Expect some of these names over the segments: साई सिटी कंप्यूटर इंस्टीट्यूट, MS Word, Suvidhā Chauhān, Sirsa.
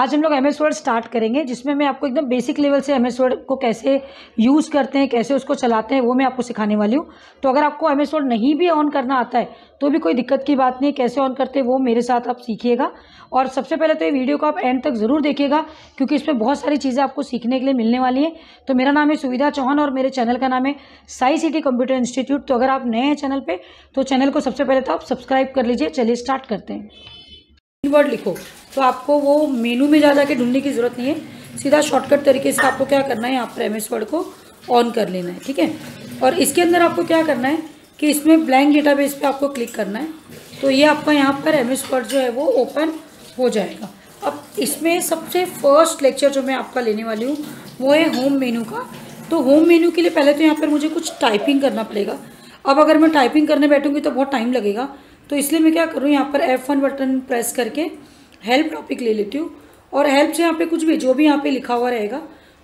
आज हम लोग एमएस वर्ड स्टार्ट करेंगे, जिसमें मैं आपको एकदम बेसिक लेवल से एमएस वर्ड को कैसे यूज़ करते हैं, कैसे उसको चलाते हैं, वो मैं आपको सिखाने वाली हूँ। तो अगर आपको एमएस वर्ड नहीं भी ऑन करना आता है तो भी कोई दिक्कत की बात नहीं, कैसे ऑन करते हैं वो मेरे साथ आप सीखिएगा। और सबसे पहले तो ये वीडियो को आप एंड तक ज़रूर देखिएगा, क्योंकि इसमें बहुत सारी चीज़ें आपको सीखने के लिए मिलने वाली हैं। तो मेरा नाम है सुविधा चौहान और मेरे चैनल का नाम है साई सिटी कंप्यूटर इंस्टीट्यूट। तो अगर आप नए हैं चैनल पर तो चैनल को सबसे पहले तो आप सब्सक्राइब कर लीजिए। चलिए स्टार्ट करते हैं। वर्ड लिखो तो आपको वो मेनू में जा जाके ढूंढने की ज़रूरत नहीं है, सीधा शॉर्टकट तरीके से आपको क्या करना है, यहाँ पर एमएस वर्ड को ऑन कर लेना है, ठीक है। और इसके अंदर आपको क्या करना है कि इसमें ब्लैंक डेटाबेस पे आपको क्लिक करना है, तो ये आपका यहाँ पर एमएस वर्ड जो है वो ओपन हो जाएगा। अब इसमें सबसे फर्स्ट लेक्चर जो मैं आपका लेने वाली हूँ वो है होम मेनू का। तो होम मेनू के लिए पहले तो यहाँ पर मुझे कुछ टाइपिंग करना पड़ेगा। अब अगर मैं टाइपिंग करने बैठूँगी तो बहुत टाइम लगेगा, तो इसलिए मैं क्या करूँ, यहाँ पर F1 बटन प्रेस करके हेल्प टॉपिक ले लेती हूँ और हेल्प से यहाँ पे कुछ भी जो भी यहाँ पे लिखा हुआ रहेगा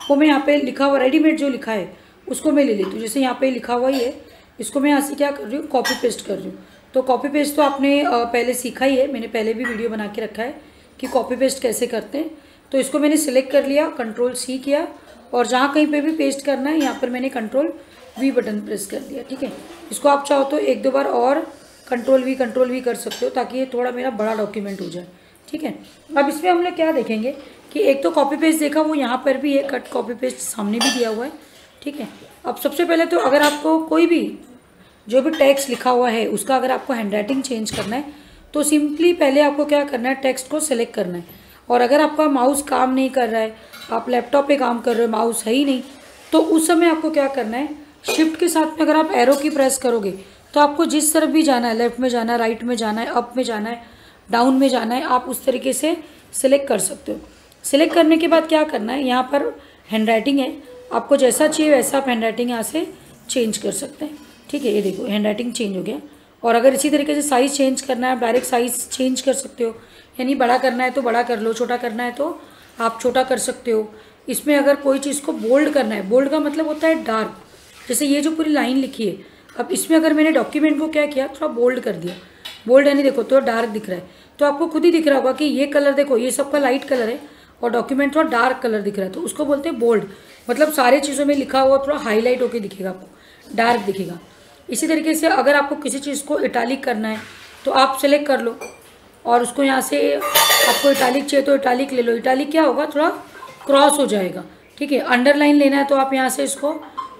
वो मैं यहाँ पे लिखा हुआ रेडीमेड जो लिखा है उसको मैं ले लेती हूँ। जैसे यहाँ पे लिखा हुआ ही है, इसको मैं यहाँ से क्या कर रही हूँ, कॉपी पेस्ट कर रही हूँ। तो कॉपी पेस्ट तो आपने पहले सीखा ही है, मैंने पहले भी वीडियो बना के रखा है कि कॉपी पेस्ट कैसे करते हैं। तो इसको मैंने सिलेक्ट कर लिया, Ctrl+C किया और जहाँ कहीं पर भी पेस्ट करना है यहाँ पर मैंने Ctrl+V बटन प्रेस कर दिया, ठीक है। इसको आप चाहो तो एक दो बार और Ctrl+V कर सकते हो, ताकि ये थोड़ा मेरा बड़ा डॉक्यूमेंट हो जाए, ठीक है। अब इसमें हम लोग क्या देखेंगे कि एक तो कॉपी पेस्ट देखा, वो यहाँ पर भी है, कट कॉपी पेस्ट सामने भी दिया हुआ है, ठीक है। अब सबसे पहले तो अगर आपको कोई भी जो भी टेक्स्ट लिखा हुआ है उसका अगर आपको हैंडराइटिंग चेंज करना है तो सिंपली पहले आपको क्या करना है, टेक्स्ट को सिलेक्ट करना है। और अगर आपका माउस काम नहीं कर रहा है, आप लैपटॉप पर काम कर रहे हो, माउस है ही नहीं, तो उस समय आपको क्या करना है, शिफ्ट के साथ में अगर आप एरो की प्रेस करोगे तो आपको जिस तरफ भी जाना है, लेफ़्ट में जाना है, राइट में जाना है, अप में जाना है, डाउन में जाना है, आप उस तरीके से सिलेक्ट कर सकते हो। सिलेक्ट करने के बाद क्या करना है, यहाँ पर हैंडराइटिंग है, आपको जैसा चाहिए वैसा आप हैंडराइटिंग यहाँ से चेंज कर सकते हैं, ठीक है। ये देखो हैंडराइटिंग चेंज हो गया। और अगर इसी तरीके से साइज़ चेंज करना है, आप डायरेक्ट साइज़ चेंज कर सकते हो, यानी बड़ा करना है तो बड़ा कर लो, छोटा करना है तो आप छोटा कर सकते हो। इसमें अगर कोई चीज़ को बोल्ड करना है, बोल्ड का मतलब होता है डार्क, जैसे ये जो पूरी लाइन लिखी है, अब इसमें अगर मैंने डॉक्यूमेंट को क्या किया, थोड़ा बोल्ड कर दिया, बोल्ड यानी देखो तो डार्क दिख रहा है, तो आपको खुद ही दिख रहा होगा कि ये कलर देखो, ये सबका लाइट कलर है और डॉक्यूमेंट थोड़ा डार्क कलर दिख रहा है, तो उसको बोलते हैं बोल्ड। मतलब सारे चीज़ों में लिखा हुआ थोड़ा हाईलाइट होकर दिखेगा, आपको डार्क दिखेगा। इसी तरीके से अगर आपको किसी चीज़ को इटालिक करना है तो आप सेलेक्ट कर लो और उसको यहाँ से आपको इटालिक चाहिए तो इटालिक ले लो, इटालिक क्या होगा, थोड़ा क्रॉस हो जाएगा, ठीक है। अंडरलाइन लेना है तो आप यहाँ से इसको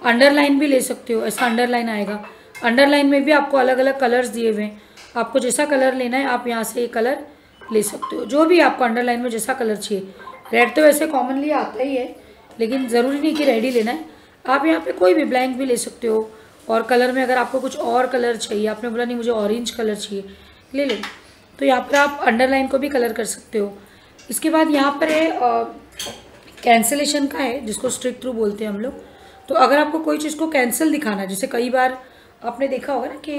अंडरलाइन भी ले सकते हो, ऐसा अंडरलाइन आएगा। अंडरलाइन में भी आपको अलग अलग कलर्स दिए हुए हैं, आपको जैसा कलर लेना है आप यहाँ से ये कलर ले सकते हो, जो भी आपको अंडरलाइन में जैसा कलर चाहिए। रेड तो वैसे कॉमनली आता ही है, लेकिन ज़रूरी नहीं कि रेड ही लेना है, आप यहाँ पे कोई भी ब्लैंक भी ले सकते हो। और कलर में अगर आपको कुछ और कलर चाहिए, आपने बोला नहीं मुझे ऑरेंज कलर चाहिए, ले लो, तो यहाँ पर आप अंडरलाइन को भी कलर कर सकते हो। इसके बाद यहाँ पर है कैंसिलेशन का है, जिसको स्ट्रिक थ्रू बोलते हैं हम लोग। तो अगर आपको कोई चीज़ को कैंसिल दिखाना है, जैसे कई बार आपने देखा होगा ना कि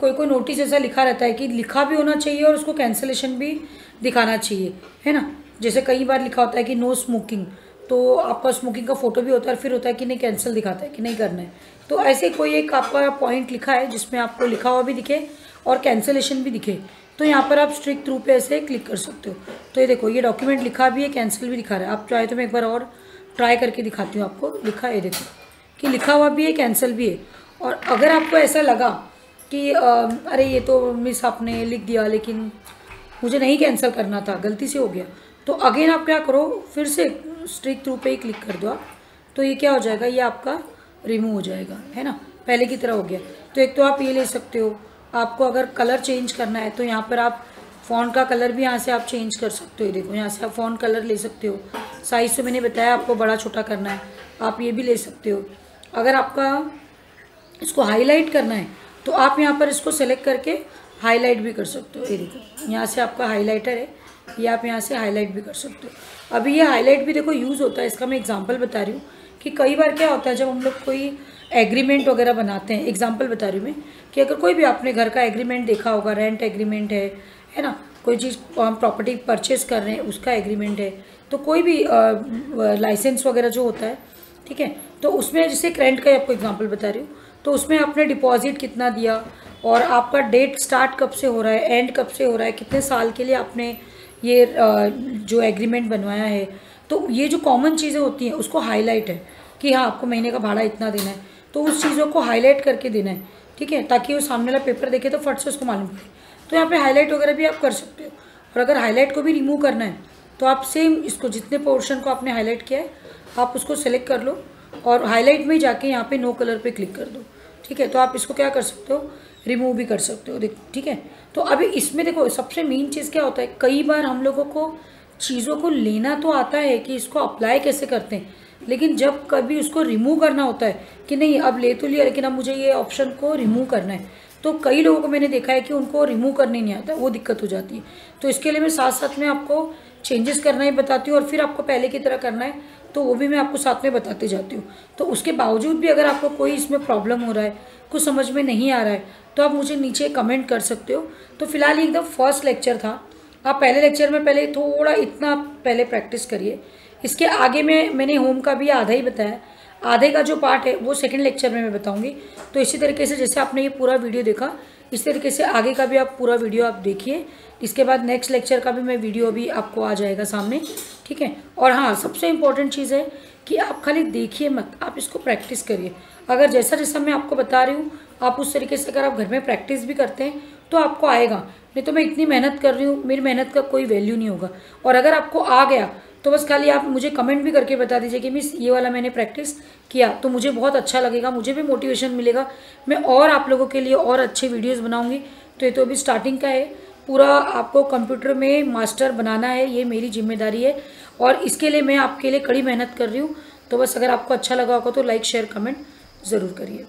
कोई कोई नोटिस ऐसा लिखा रहता है कि लिखा भी होना चाहिए और उसको कैंसिलेशन भी दिखाना चाहिए, है ना। जैसे कई बार लिखा होता है कि नो स्मोकिंग, तो आपका स्मोकिंग का फोटो भी होता है, फिर होता है कि नहीं कैंसिल दिखाता है कि नहीं करना है। तो ऐसे कोई एक आपका पॉइंट लिखा है जिसमें आपको लिखा हुआ भी दिखे और कैंसिलेशन भी दिखे, तो यहाँ पर आप स्ट्रिक थ्रू पे ऐसे क्लिक कर सकते हो। तो ये देखो ये डॉक्यूमेंट लिखा भी है, कैंसिल भी दिखा रहा है। आप चाहे तो मैं एक बार और ट्राई करके दिखाती हूँ आपको, लिखा है देखो कि लिखा हुआ भी है, कैंसिल भी है। और अगर आपको ऐसा लगा कि अरे ये तो मिस आपने लिख दिया, लेकिन मुझे नहीं कैंसिल करना था, गलती से हो गया, तो अगेन आप क्या करो, फिर से स्ट्रिक थ्रू पे ही क्लिक कर दो आप, तो ये क्या हो जाएगा, ये आपका रिमूव हो जाएगा, है ना, पहले की तरह हो गया। तो एक तो आप ये ले सकते हो, आपको अगर कलर चेंज करना है तो यहाँ पर आप फ़ॉन्ट का कलर भी यहाँ से आप चेंज कर सकते हो, देखो यहाँ से आप फ़ॉन्ट कलर ले सकते हो। साइज़ तो मैंने बताया आपको बड़ा छोटा करना है, आप ये भी ले सकते हो। अगर आपका इसको हाईलाइट करना है तो आप यहाँ पर इसको सेलेक्ट करके हाईलाइट भी कर सकते हो, ये देखो यहाँ से आपका हाईलाइटर है, ये आप यहाँ से हाईलाइट भी कर सकते हो। अभी ये हाईलाइट भी देखो यूज़ होता है, इसका मैं एग्जांपल बता रही हूँ कि कई बार क्या होता है जब हम लोग कोई एग्रीमेंट वगैरह बनाते हैं, एग्जाम्पल बता रही हूँ मैं कि अगर कोई भी आपने घर का एग्रीमेंट देखा होगा, रेंट एग्रीमेंट है ना, कोई चीज़ हम प्रॉपर्टी परचेज़ कर रहे हैं उसका एग्रीमेंट है, तो कोई भी लाइसेंस वगैरह जो होता है, ठीक है। तो उसमें जैसे रेंट का आपको एग्जांपल बता रही हूँ, तो उसमें आपने डिपॉजिट कितना दिया और आपका डेट स्टार्ट कब से हो रहा है, एंड कब से हो रहा है, कितने साल के लिए आपने ये जो एग्रीमेंट बनवाया है, तो ये जो कॉमन चीज़ें होती हैं उसको हाईलाइट है कि हाँ आपको महीने का भाड़ा इतना देना है, तो उस चीज़ों को हाईलाइट करके देना है, ठीक है, ताकि वो सामने वाला पेपर देखे तो फट से उसको मालूम पड़े। तो यहाँ पे हाईलाइट वगैरह भी आप कर सकते हो, और अगर हाईलाइट को भी रिमूव करना है तो आप सेम इसको जितने पोर्शन को आपने हाईलाइट किया है आप उसको सेलेक्ट कर लो और हाईलाइट में जाके यहाँ पे नो कलर पे क्लिक कर दो, ठीक है। तो आप इसको क्या कर सकते हो, रिमूव भी कर सकते हो, ठीक है। तो अभी इसमें देखो सबसे मेन चीज़ क्या होता है, कई बार हम लोगों को चीज़ों को लेना तो आता है कि इसको अप्लाई कैसे करते हैं, लेकिन जब कभी उसको रिमूव करना होता है कि नहीं अब ले तो लिया लेकिन अब मुझे ये ऑप्शन को रिमूव करना है, तो कई लोगों को मैंने देखा है कि उनको रिमूव करने नहीं आता, वो दिक्कत हो जाती है। तो इसके लिए मैं साथ साथ में आपको चेंजेस करना ही बताती हूँ और फिर आपको पहले की तरह करना है तो वो भी मैं आपको साथ में बताते जाती हूँ। तो उसके बावजूद भी अगर आपको कोई इसमें प्रॉब्लम हो रहा है, कुछ समझ में नहीं आ रहा है, तो आप मुझे नीचे कमेंट कर सकते हो। तो फिलहाल ये एकदम फर्स्ट लेक्चर था, आप पहले लेक्चर में पहले थोड़ा इतना पहले प्रैक्टिस करिए। इसके आगे में मैंने होम का भी आधा ही बताया, आधे का जो पार्ट है वो सेकंड लेक्चर में मैं बताऊंगी। तो इसी तरीके से जैसे आपने ये पूरा वीडियो देखा इस तरीके से आगे का भी आप पूरा वीडियो आप देखिए, इसके बाद नेक्स्ट लेक्चर का भी मैं वीडियो अभी आपको आ जाएगा सामने, ठीक है। और हाँ सबसे इम्पॉर्टेंट चीज़ है कि आप खाली देखिए मत, आप इसको प्रैक्टिस करिए। अगर जैसा जैसा मैं आपको बता रही हूँ आप उस तरीके से अगर आप घर में प्रैक्टिस भी करते हैं तो आपको आएगा, नहीं तो मैं इतनी मेहनत कर रही हूँ मेरी मेहनत का कोई वैल्यू नहीं होगा। और अगर आपको आ गया तो बस खाली आप मुझे कमेंट भी करके बता दीजिए कि मिस ये वाला मैंने प्रैक्टिस किया, तो मुझे बहुत अच्छा लगेगा, मुझे भी मोटिवेशन मिलेगा, मैं और आप लोगों के लिए और अच्छे वीडियोस बनाऊंगी। तो ये तो अभी स्टार्टिंग का है, पूरा आपको कंप्यूटर में मास्टर बनाना है, ये मेरी जिम्मेदारी है और इसके लिए मैं आपके लिए कड़ी मेहनत कर रही हूँ। तो बस अगर आपको अच्छा लगा होगा तो लाइक शेयर कमेंट ज़रूर करिए।